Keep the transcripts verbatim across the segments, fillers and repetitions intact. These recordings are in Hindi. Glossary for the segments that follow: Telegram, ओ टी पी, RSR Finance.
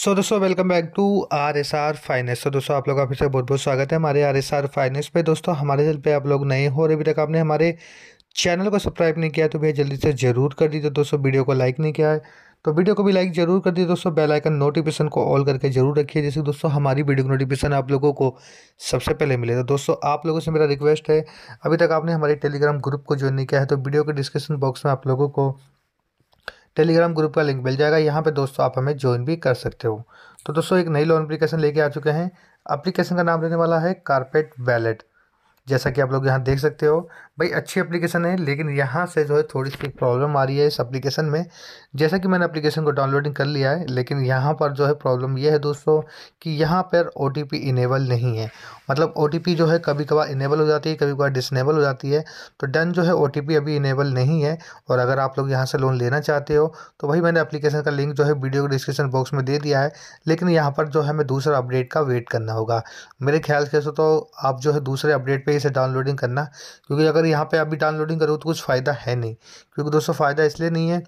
सो दोस्तों welcome back to R S R finance. तो दोस्तों आप लोग का फिर से बहुत बहुत स्वागत है हमारे आर एस आर फाइनेंस पे। दोस्तों हमारे चैनल पे आप लोग नए हो और अभी तक आपने हमारे चैनल को सब्सक्राइब नहीं किया तो भैया जल्दी से जरूर कर दीजिए। दोस्तों वीडियो को लाइक नहीं किया है तो वीडियो को भी लाइक जरूर कर दीजिए। दोस्तों बेल आइकन नोटिफिकेशन को ऑल करके जरूर रखिए, जैसे दोस्तों हमारी वीडियो की नोटिफिकेशन आप लोगों को सबसे पहले मिले। तो दोस्तों आप लोगों से मेरा रिक्वेस्ट है, अभी तक आपने हमारे टेलीग्राम ग्रुप को ज्वाइन नहीं किया है तो वीडियो के डिस्क्रिप्शन बॉक्स में आप लोगों को टेलीग्राम ग्रुप का लिंक मिल जाएगा, यहाँ पे दोस्तों आप हमें ज्वाइन भी कर सकते हो। तो दोस्तों एक नई लोन एप्लीकेशन लेके आ चुके हैं। एप्लीकेशन का नाम रहने वाला है कारपेट वॉलेट, जैसा कि आप लोग यहाँ देख सकते हो। भाई अच्छी एप्लीकेशन है, लेकिन यहाँ से जो है थोड़ी सी प्रॉब्लम आ रही है इस एप्लीकेशन में। जैसा कि मैंने एप्लीकेशन को डाउनलोडिंग कर लिया है, लेकिन यहाँ पर जो है प्रॉब्लम ये है दोस्तों कि यहाँ पर ओ टी पी इनेबल नहीं है। मतलब ओ टी पी जो है कभी कभार इनेबल हो जाती है, कभी कभार डिसनेबल हो जाती है। तो डन जो है ओ टी पी अभी इनेबल नहीं है। और अगर आप लोग यहाँ से लोन लेना चाहते हो तो भाई मैंने एप्लीकेशन का लिंक जो है वीडियो के डिस्क्रिप्शन बॉक्स में दे दिया है, लेकिन यहाँ पर जो है हमें दूसरा अपडेट का वेट करना होगा। मेरे ख्याल से तो आप जो है दूसरे अपडेट पर इसे डाउनलोडिंग करना, क्योंकि अगर यहाँ पे अभी डाउनलोडिंग करो तो कुछ फ़ायदा है नहीं। क्योंकि दोस्तों फ़ायदा इसलिए नहीं है,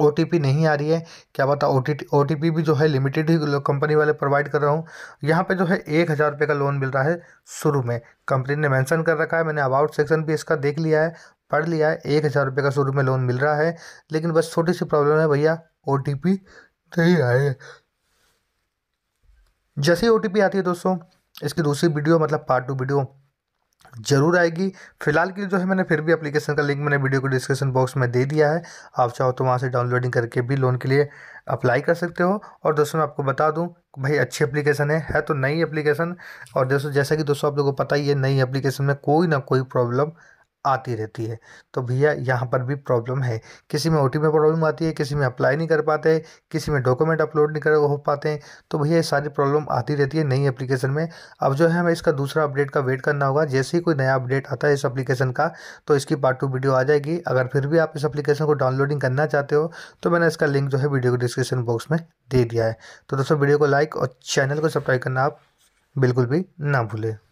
ओ टी पी नहीं आ रही है, क्या बता O T ओ टी पी भी जो है लिमिटेड ही कंपनी वाले प्रोवाइड कर रहा हूँ। यहाँ पे जो है एक हज़ार रुपये का लोन मिल रहा है शुरू में, कंपनी ने मेंशन कर रखा है। मैंने अबाउट सेक्शन भी इसका देख लिया है, पढ़ लिया है। एक हज़ार रुपये का शुरू में लोन मिल रहा है, लेकिन बस छोटी सी प्रॉब्लम है भैया, ओ टी पी नहीं आए। जैसे ही ओ टी पी आती है दोस्तों, इसकी दूसरी वीडियो मतलब पार्ट टू वीडियो जरूर आएगी। फिलहाल के लिए जो है मैंने फिर भी एप्लीकेशन का लिंक मैंने वीडियो को डिस्क्रिप्शन बॉक्स में दे दिया है, आप चाहो तो वहाँ से डाउनलोडिंग करके भी लोन के लिए अप्लाई कर सकते हो। और दोस्तों मैं आपको बता दूं भाई अच्छी एप्लीकेशन है, है तो नई एप्लीकेशन। और दोस्तों जैसा कि दोस्तों आप लोगों को पता ही है, नई एप्लीकेशन में कोई ना कोई प्रॉब्लम आती रहती है। तो भैया यहाँ पर भी प्रॉब्लम है, किसी में ओ टी पी प्रॉब्लम आती है, किसी में अप्लाई नहीं कर पाते, किसी में डॉक्यूमेंट अपलोड नहीं कर हो पाते हैं। तो भैया ये सारी प्रॉब्लम आती रहती है नई एप्लीकेशन में। अब जो है हमें इसका दूसरा अपडेट का वेट करना होगा। जैसे ही कोई नया अपडेट आता है इस एप्लीकेशन का तो इसकी पार्ट टू वीडियो आ जाएगी। अगर फिर भी आप इस एप्लीकेशन को डाउनलोडिंग करना चाहते हो तो मैंने इसका लिंक जो है वीडियो को डिस्क्रिप्शन बॉक्स में दे दिया है। तो दोस्तों वीडियो को लाइक और चैनल को सब्सक्राइब करना आप बिल्कुल भी ना भूलें।